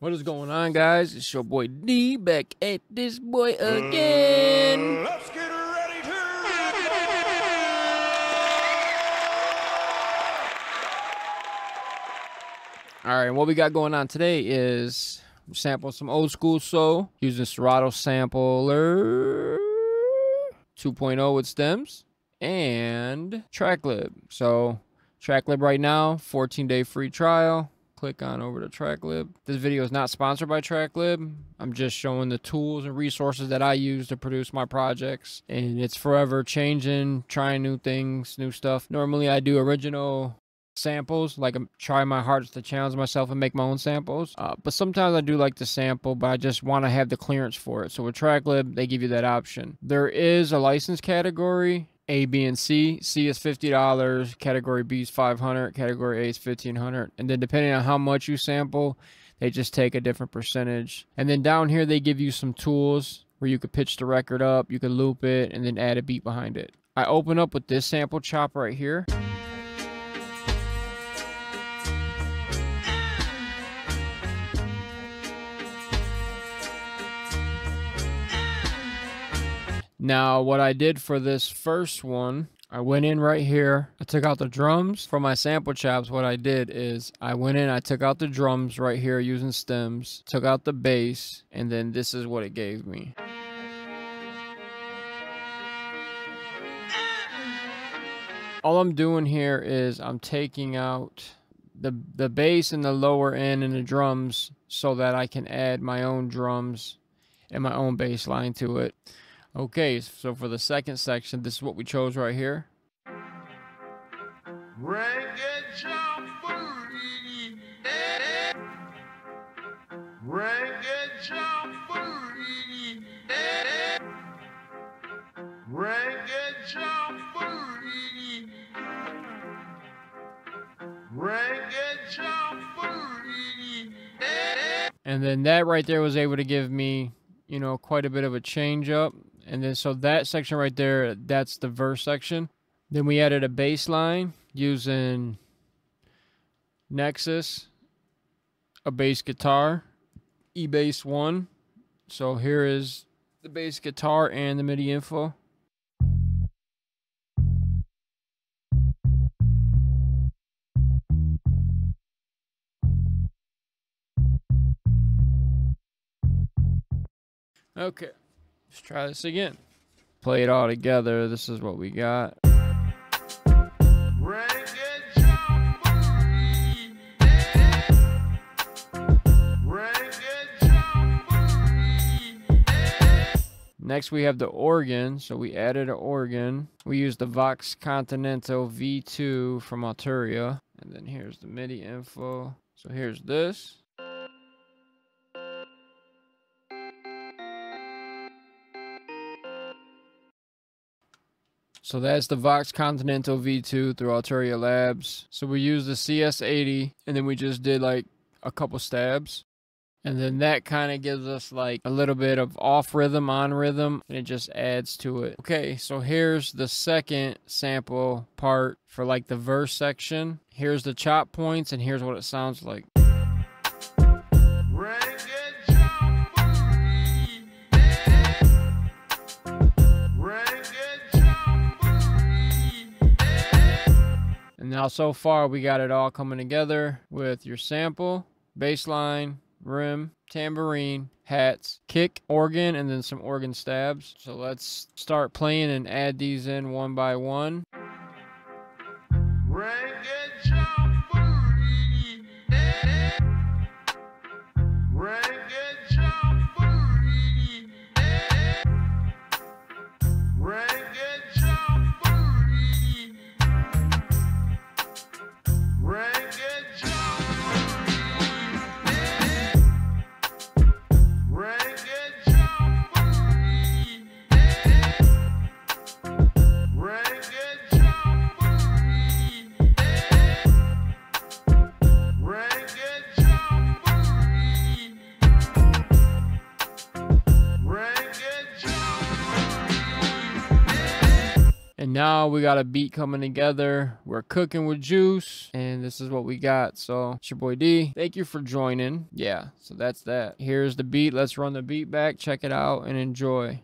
What is going on, guys? It's your boy D back at this boy again. Let's get ready to all right, what we got going on today is I'm sampling some old school soul using Serato Sampler 2.0 with stems and Tracklib. So Tracklib right now, 14-day free trial. Click on over to Tracklib. This video is not sponsored by Tracklib. I'm just showing the tools and resources that I use to produce my projects, and it's forever changing, trying new things, new stuff. Normally I do original samples, like I try my hardest to challenge myself and make my own samples, but sometimes I do like to sample, but I just want to have the clearance for it. So with Tracklib, they give you that option. There is a license category, A, B, and C. C is $50, category B is $500, category A is $1,500. And then depending on how much you sample, they just take a different percentage. And then down here, they give you some tools where you could pitch the record up, you could loop it, and then add a beat behind it. I open up with this sample chop right here. Now, what I did for this first one, I went in right here. I took out the drums. For my sample chops, what I did is I went in, I took out the drums right here using stems, took out the bass, and then this is what it gave me. All I'm doing here is I'm taking out the bass and the lower end and the drums so that I can add my own drums and my own bass line to it. Okay, so for the second section, this is what we chose right here. And then that right there was able to give me, you know, quite a bit of a change up. And then so that section right there, that's the verse section. Then we added a bass line using Nexus, a bass guitar, E-Bass 1. So here is the bass guitar and the MIDI info. Okay. Let's try this again. Play it all together. This is what we got. Next, we have the organ. So we added an organ. We used the Vox Continental V2 from Arturia. And then here's the MIDI info. So here's this. So that's the Vox Continental V2 through Arturia Labs. So we used the CS80, and then we just did like a couple stabs. And then that kind of gives us like a little bit of off rhythm, on rhythm, and it just adds to it. Okay, so here's the second sample part for like the verse section. Here's the chop points, and here's what it sounds like. Now, so far, we got it all coming together with your sample, bass line, rim, tambourine, hats, kick, organ, and then some organ stabs. So let's start playing and add these in one by one. Now we got a beat coming together. We're cooking with juice, and this is what we got. So it's your boy D. Thank you for joining. Yeah, so that's that. Here's the beat. Let's run the beat back, check it out, and enjoy.